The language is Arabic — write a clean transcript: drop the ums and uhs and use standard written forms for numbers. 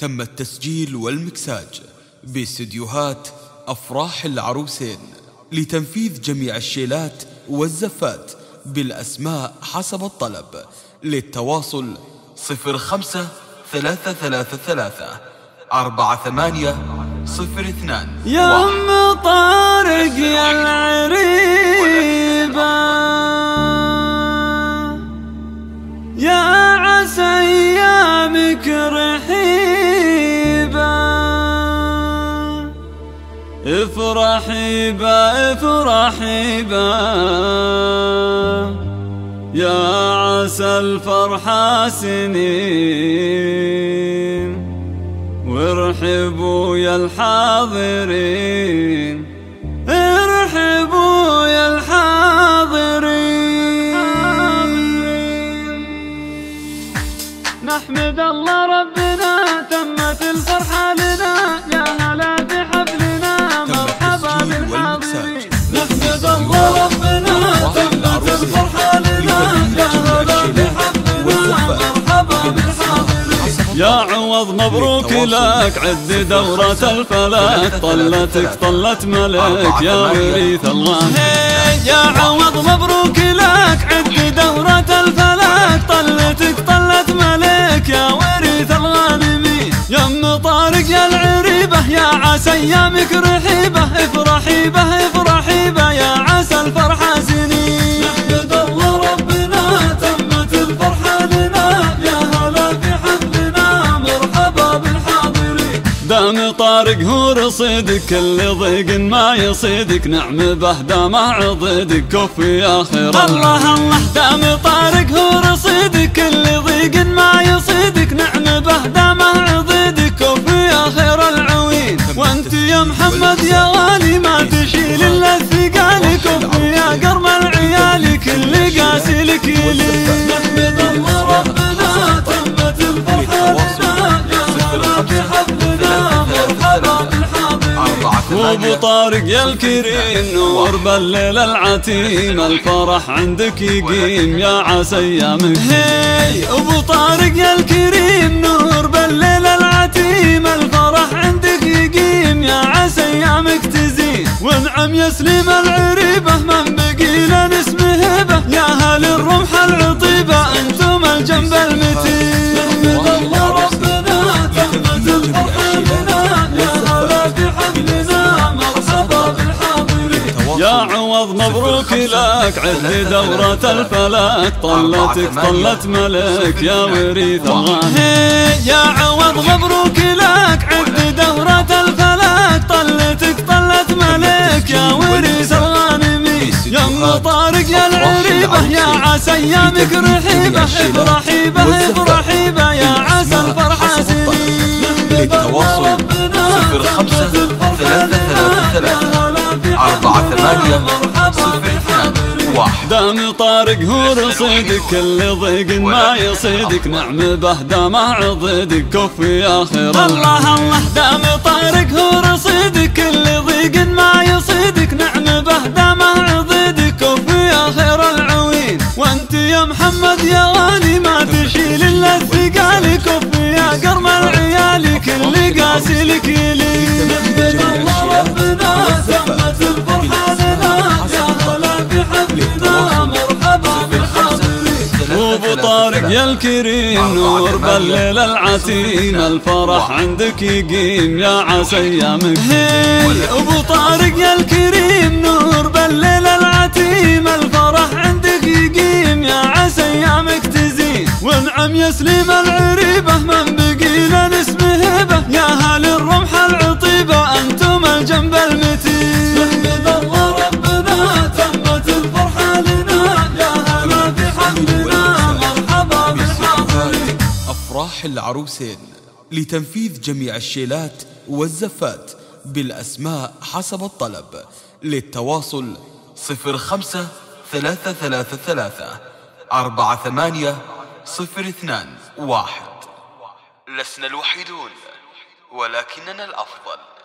تم التسجيل والمكساج باستديوهات أفراح العروسين لتنفيذ جميع الشيلات والزفات بالأسماء حسب الطلب. للتواصل 05 333 4802. يا أم طارق يا العريبة يا عسى أيامك رحيبة، افرحي بافرحي با يا عسى الفرحة سنين، وارحبوا يا الحاضرين ارحبوا يا الحاضرين. نحمد الله ربنا تمت الفرحة لنا، يا هلا بحفلنا مرحبا بالحاضرين. نحمد الله ربنا تمت الفرحة لنا، يا هلا بحفلنا مرحبا بالحاضرين. يا عوض مبروك لك عد دورة الفلك، طلتك طلت ملك يا وريث الله. يا عوض مبروك لك عد دورة الفلك، طلتك طلت ملك يا وريث الغانمين. يا أم طارق يا العريبة يا عسى أيامك رحيبة، افرحي به افرحي به يا عسى الفرحة سنين. نحمد الله ربنا تمت الفرحة لنا، يا هلا دام طارق هو رصيدك، كل ضيق ما يصيدك نعم به دام عضدك كفي يا خير الله. الله دام طارق هو رصيدك، كل ضيق ما يصيدك نعم به دام عضدك كفي يا خير العوين. وانت يا محمد يا غالي ما تشيل الا الثقال، كفي يا قرم العيال كل قاسي لك يلي. نحمد الله ربنا تمت الفرحة وابو طارق يا الكريم، نور بالليل العتيم الفرح عندك يقيم يا عسى ايامك. هي ابو طارق يا الكريم، نور بالليل العتيم الفرح عندك يقيم يا عسى ايامك تزين. ونعم يسلم العريبه من بقي لنا اسمه هبه، يا هل الرمح العطيبه انتم الجنب المتين. نحمد الله ربنا تمت الفرحه لنا، يا هلا بحفلنا مرحبا بالحاضرين. يا عوض مبروك لك عد دورة الفلك، طلتك طلت ملك يا وريث الغاني. يا عوض مبروك لك عد دورة الفلك، طلتك طلت ملك يا وريث الغانمي. يا أم طارق يا العريبة يا عسى أيامك رحيبة، افرحي به افرحي به يا عسى الفرحة سنين. للتواصل 05 333 4802. دام طارق هو رصيدك، كل ضيق ما يصيدك نعم به دام عضدك كفي يا خير الله. الله دام طارق هو رصيدك، كل ضيق ما يصيدك نعم به دام عضدك كفي يا خير العوين. وانت يا محمد يا غالي ما تشيل الا الثقال، كفي يا قرم العيال كل قاسي لك يلي. نحمد الله ربنا تمت الفرحة لنا، يا هلا بحفلنا مرحبا بالحاضرين. وابو طارق يا الكريم، نور بالليل العتيم الفرح عندك يقيم يا عسى ايامك. هي ابو طارق يا الكريم، نور بالليل العتيم الفرح عندك يقيم يا عسى ايامك تزين. ونعم يسلم العريبه من بقي لنا اسمه هبه، يا هل الرمح العطيبه انتم الجنب المتين. نحمد الله ربنا تمت الفرحه لنا، يا هلا بحفلنا مرحبا بالحاضرين. افراح العروسين لتنفيذ جميع الشيلات والزفات بالاسماء حسب الطلب. للتواصل 05 333 4802. لسنا الوحيدون ولكننا الأفضل.